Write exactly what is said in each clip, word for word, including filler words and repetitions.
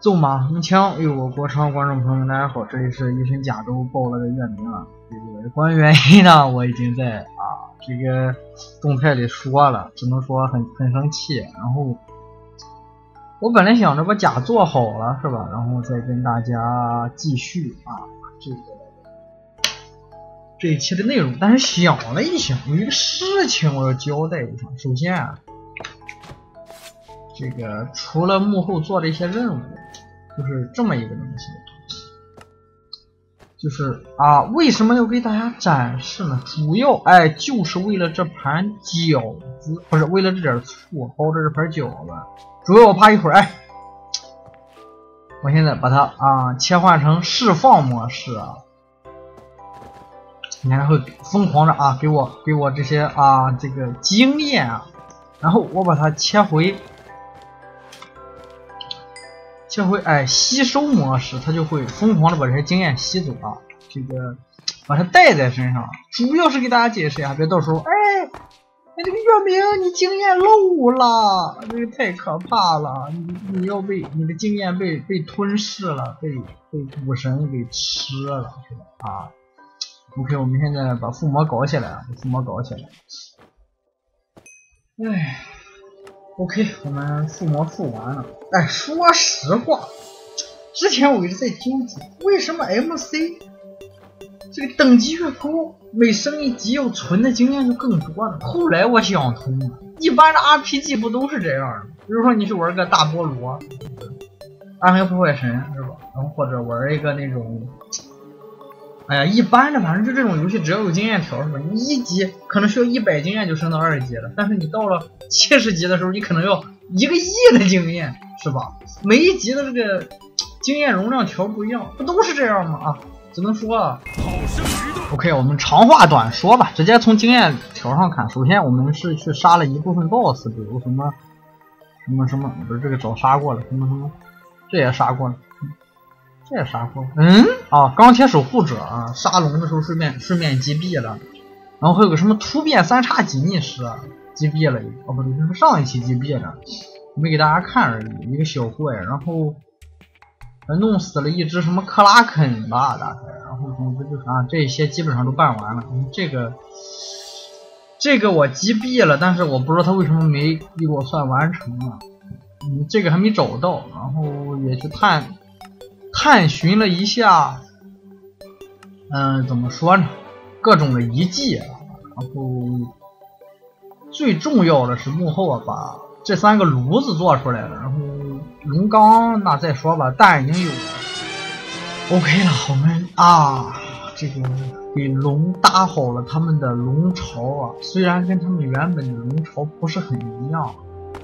纵马横枪越过国超，观众朋友们，大家好，这里是一身甲都爆了的院名啊。这个关于原因呢，我已经在啊这个动态里说了，只能说很很生气。然后我本来想着把甲做好了是吧，然后再跟大家继续啊这个这一期的内容，但是想了一想，有一个事情我要交代一下。首先啊，这个除了幕后做的一些任务，就是这么一个东西，就是啊，为什么要给大家展示呢？主要哎，就是为了这盘饺子，不是为了这点醋包着这盘饺子。主要我怕一会儿哎，我现在把它啊切换成释放模式啊，你还会疯狂的啊给我给我这些啊这个经验啊，然后我把它切回。这回哎，吸收模式，它就会疯狂的把这些经验吸走啊，这个把它带在身上。主要是给大家解释一下，别到时候哎，那这个月明你经验漏了，这个太可怕了，你你要被你的经验被被吞噬了，被被武神给吃了，是吧？啊 ，OK， 我们现在把附魔搞起来啊，把附魔搞起来。哎。OK， 我们附魔附完了。哎，说实话，之前我一直在纠结，为什么 M C 这个等级越高，每升一级要存的经验就更多了？后来我想通了，一般的 R P G 不都是这样的吗？比如说你去玩个大菠萝，暗黑破坏神是吧？然后或者玩一个那种，哎呀，一般的反正就这种游戏，只要有经验条是吧？你一级可能需要一百经验就升到二级了，但是你到了七十级的时候，你可能要一个亿的经验，是吧？每一级的这个经验容量条不一样，不都是这样吗？啊，只能说啊。OK， 我们长话短说吧，直接从经验条上看。首先，我们是去杀了一部分 BOSS， 比如什么什么什么，不是这个早杀过了，什么什么，这也杀过了，这也杀过了。嗯，啊，钢铁守护者啊，杀龙的时候顺便顺便击毙了，然后还有个什么突变三叉戟逆师啊。击毙了一个哦，不对，这是上一期击毙的，没给大家看而已。一个小怪，然后弄死了一只什么克拉肯吧，大概，然后总之就是啊，这些基本上都办完了。嗯、这个这个我击毙了，但是我不知道他为什么没给我算完成啊。嗯，这个还没找到，然后也去探探寻了一下，嗯、呃，怎么说呢？各种的遗迹啊，然后。最重要的是幕后啊，把这三个炉子做出来了，然后龙钢那再说吧，蛋已经有了 ，OK 了，我们啊，这个给龙搭好了他们的龙巢啊，虽然跟他们原本的龙巢不是很一样，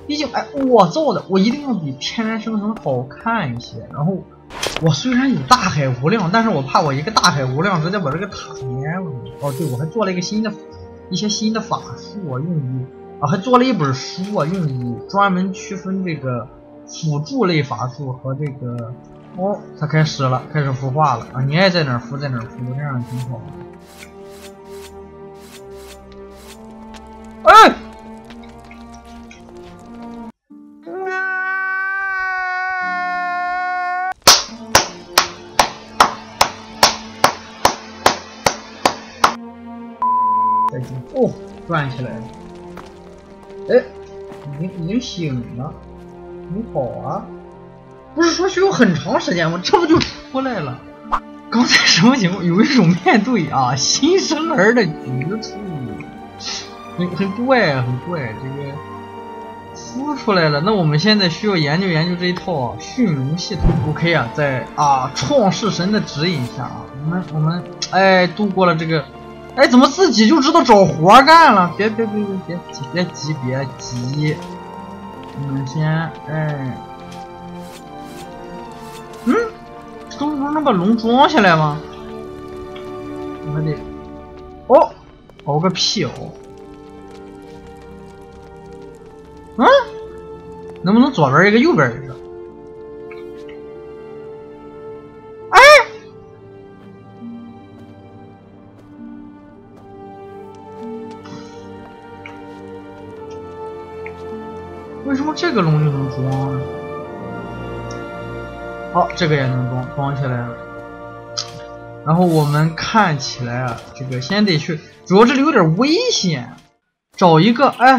毕竟哎我造的，我一定要比天然生成好看一些。然后我虽然有大海无量，但是我怕我一个大海无量直接把这个塔淹了。哦，对，我还做了一个新的。一些新的法术啊，用于啊，还做了一本书啊，用于专门区分这个辅助类法术和这个哦，它开始了，开始孵化了啊！你爱在哪儿孵在哪儿孵，这样挺好的。哎，哦，转起来了！哎，已经已经醒了，你好啊！不是说需要很长时间吗？这不就出来了？刚才什么情况？有一种面对啊新生儿的局促，很很怪啊，很怪。这个孵出来了，那我们现在需要研究研究这一套啊驯龙系统。OK 啊，在啊创世神的指引下啊，我们我们哎度过了这个。哎，怎么自己就知道找活干了？别别别别别急别急别急！我们先哎，嗯，这不是能把龙装下来吗？我们得哦，熬个屁哦！啊，能不能左边一个，右边一个？为什么这个龙就能装呢？好，这个也能装装起来了。然后我们看起来啊，这个先得去，主要这里有点危险，找一个哎。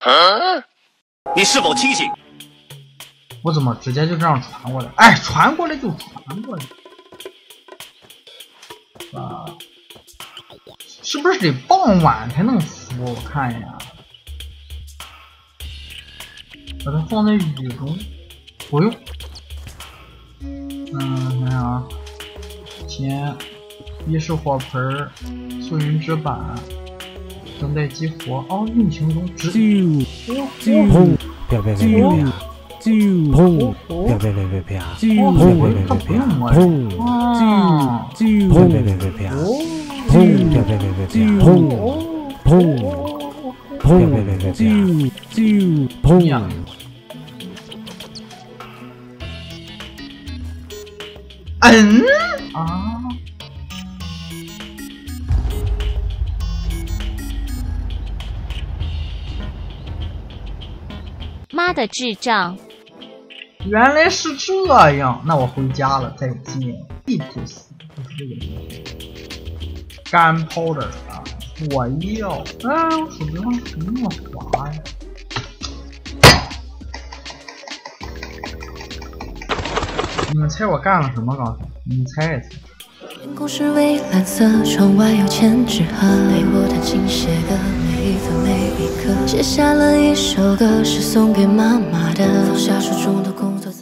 啊，你是否清醒？我怎么直接就这样传过来？哎，传过来就传过来。啊，是不是得傍晚才能孵？我看一下，把它放在雨中。不用。嗯，看看啊，先一是火盆、素云纸板，等待激活。哦，运行中直。砰！别别别别别！ 砰！别别别别别啊！砰！别别别别啊！砰！砰！别别别别啊！砰！别别别别啊！砰！砰！砰！别别别别啊！砰！嗯啊！妈的智障！ 原来是这样，那我回家了，再见。地图死，就是这个干抛的啊！我要，啊，我手指上怎么那么滑呀？你们猜我干了什么？刚才你们猜一猜。故事为蓝色，窗外有千纸鹤，陪我弹琴写歌，每一分每一刻，写下了一首歌，是送给妈妈的。放下手中的工作。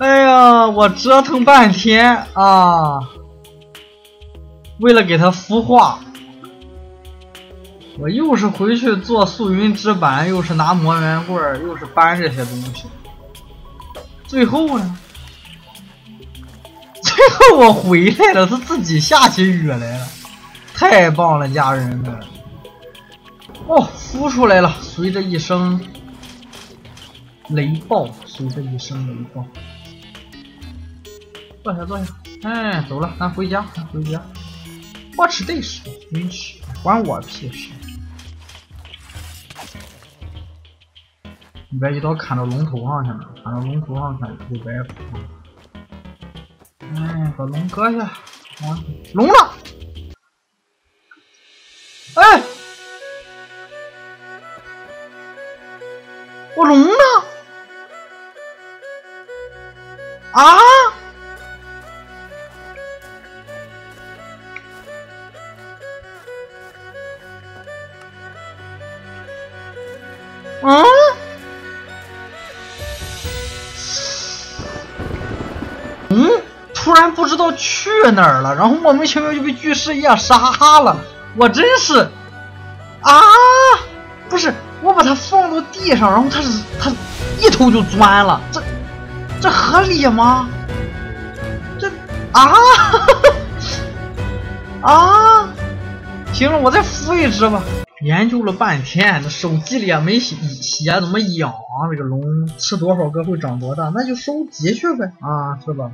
哎呀，我折腾半天啊，为了给它孵化，我又是回去做素云纸板，又是拿磨圆棍，又是搬这些东西。最后呢，最后我回来了，它自己下起雨来了，太棒了，家人们！哦，孵出来了，随着一声雷暴，随着一声雷暴。 坐下，坐下。哎，走了，咱回家，咱回家。我吃这事，你吃，管我屁事！你别一刀砍到龙头上去了，砍到龙头上去就白跑。哎，把龙割下。啊，龙了！哎，我龙了！啊！ 啊！嗯，突然不知道去哪儿了，然后莫名其妙就被巨噬夜杀了。我真是啊！不是，我把它放到地上，然后它是它一头就钻了，这这合理吗？这啊啊！行了，我再孵一只吧。 研究了半天，这手机里也没写写怎么养这个龙，吃多少个会长多大，那就收集去呗，啊，是吧？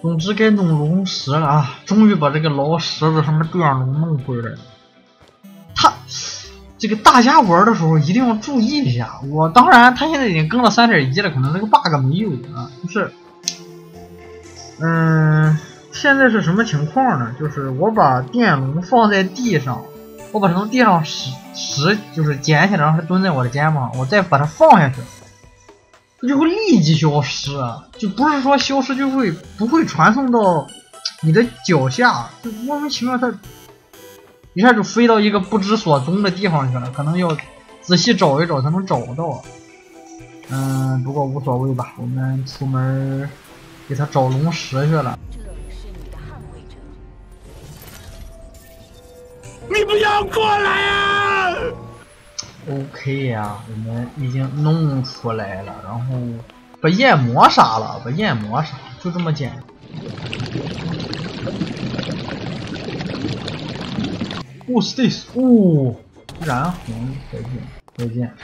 总之该弄龙石了啊！终于把这个老石子上面对上龙弄回来了。他这个大家玩的时候一定要注意一下。我当然，他现在已经更了 三点一 了，可能这个 bug 没有了，就是，嗯，现在是什么情况呢？就是我把电龙放在地上。 我把它从地上拾拾，就是捡起来，然后它蹲在我的肩膀，我再把它放下去，它就会立即消失，就不是说消失就会不会传送到你的脚下，就莫名其妙它一下就飞到一个不知所踪的地方去了，可能要仔细找一找才能找到。嗯，不过无所谓吧，我们出门给它找龙石去了。 你不要过来啊 ！OK 呀、啊，我们已经弄出来了，然后把夜魔杀了，把夜魔杀，就这么简单。哦 ，stays， 哦，燃红，再见，再见。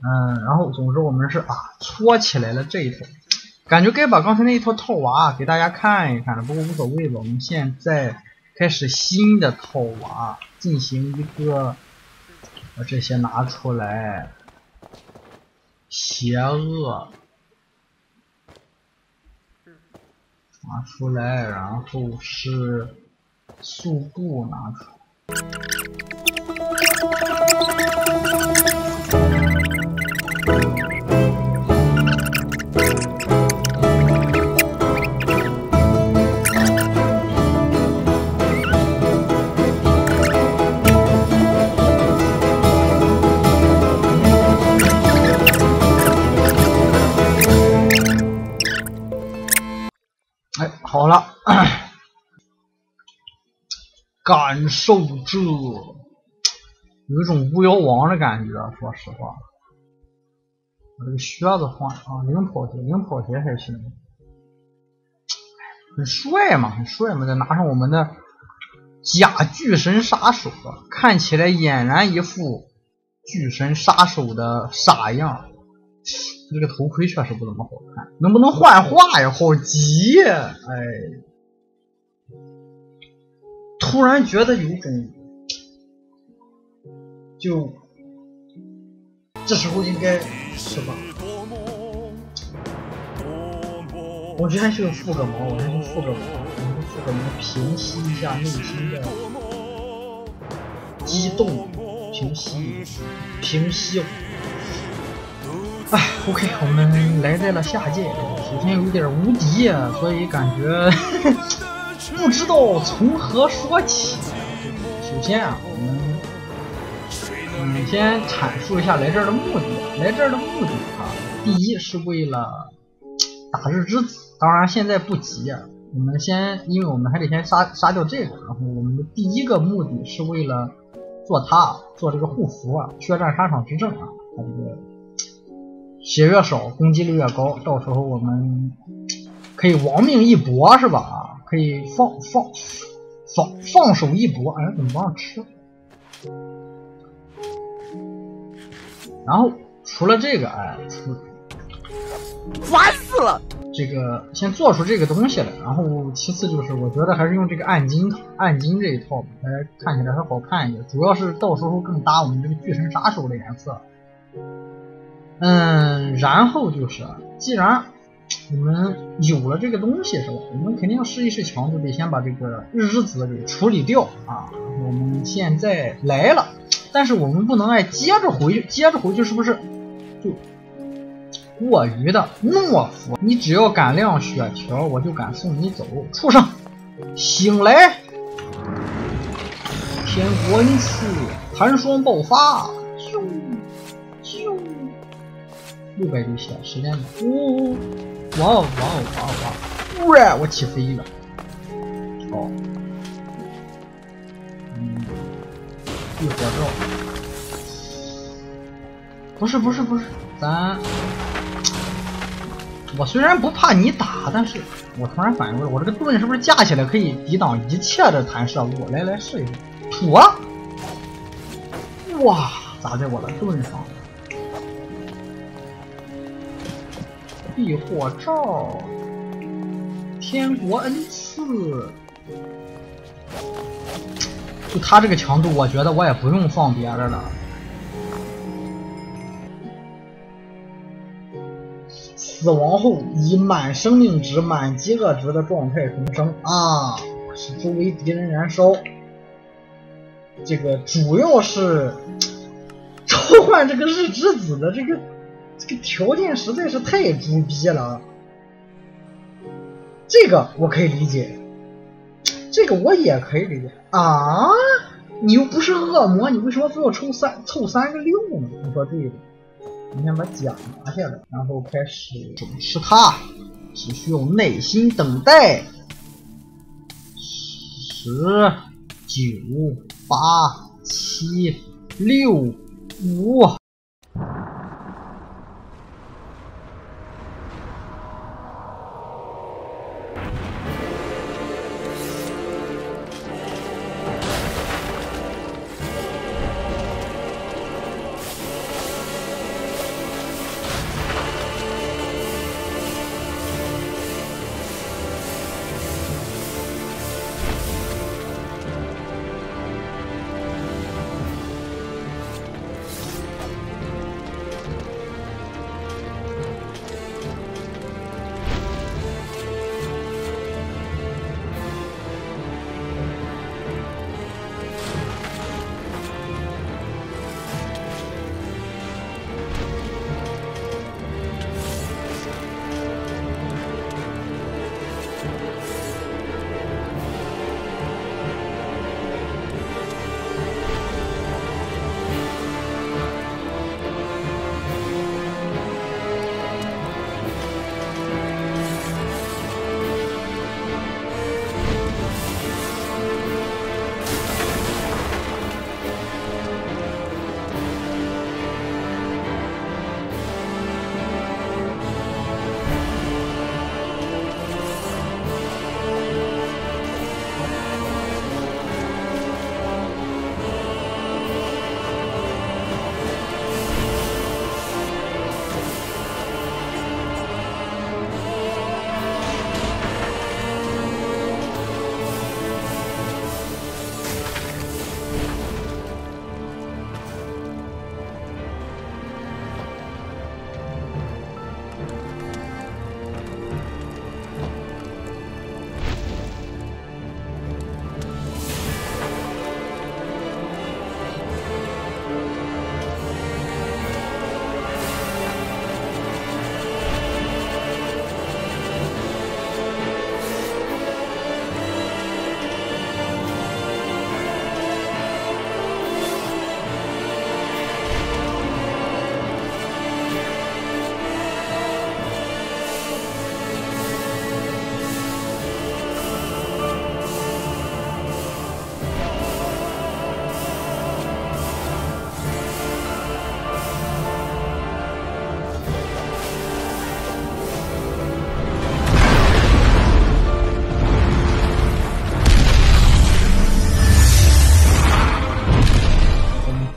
嗯，然后总之我们是啊搓起来了这一头，感觉该把刚才那一坨套娃给大家看一看了，不过无所谓吧。我们现在开始新的套娃，进行一个把这些拿出来，邪恶拿出来，然后是速度拿出来。好了，感受这有一种巫妖王的感觉，说实话。把这个靴子换啊，零跑鞋，零跑鞋还行，很帅嘛，很帅嘛。再拿上我们的假巨神杀手，看起来俨然一副巨神杀手的傻样。 这个头盔确实不怎么好看，能不能换画呀？好急呀！哎，突然觉得有种，就这时候应该是吧？我觉得还是附个毛，我还是附个毛，我附个毛平息一下内心的激动，平息，平息。 哎 ，OK， 我们来在了下届，首先有点无敌啊，所以感觉呵呵不知道从何说起。首先啊，我们嗯先阐述一下来这儿的目的。来这儿的目的啊，第一是为了打日之子，当然现在不急啊，我们先，因为我们还得先杀杀掉这个，然后我们的第一个目的是为了做他做这个护符啊，血战沙场之阵啊，他这个。 血越少，攻击力越高，到时候我们可以亡命一搏，是吧？可以放放放放手一搏。哎，怎么不让吃？然后除了这个，哎，除烦死了。这个先做出这个东西来，然后其次就是我觉得还是用这个暗金暗金这一套，哎，看起来还好看一点。主要是到时候更搭我们这个巨神杀手的颜色。 嗯，然后就是，既然我们有了这个东西，是吧？我们肯定要试一试强度，得先把这个日之子给处理掉啊。我们现在来了，但是我们不能哎接着回去，接着回去是不是就过于的懦夫？你只要敢亮血条，我就敢送你走，畜生！醒来，天国恩赐，寒霜爆发，咻咻。 六百就血，时间吧。呜、哦，哇哦哇哦哇哦哇！哇，我起飞了。好、哦，嗯，一火罩。不是不是不是，咱我虽然不怕你打，但是我突然反应过来，我这个盾是不是架起来可以抵挡一切的弹射物？来来试一试，土啊！哇，砸在我的盾上。 避火罩，天国恩赐，就他这个强度，我觉得我也不用放别的了。死亡后以满生命值、满饥饿值的状态重生啊，使周围敌人燃烧。这个主要是召唤这个日之子的这个。 这个条件实在是太猪逼了，这个我可以理解，这个我也可以理解啊！你又不是恶魔，你为什么非要抽三凑三个六呢？你说对的，你先把甲拿下来，然后开始吃它，只需要耐心等待。十九八七六五。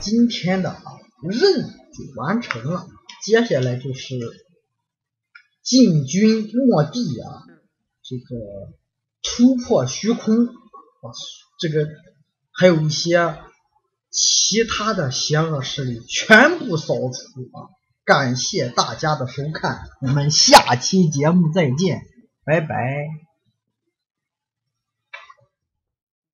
今天的任务完成了，接下来就是进军末地啊，这个突破虚空啊，这个还有一些其他的邪恶势力全部扫除啊！感谢大家的收看，我们下期节目再见，拜拜。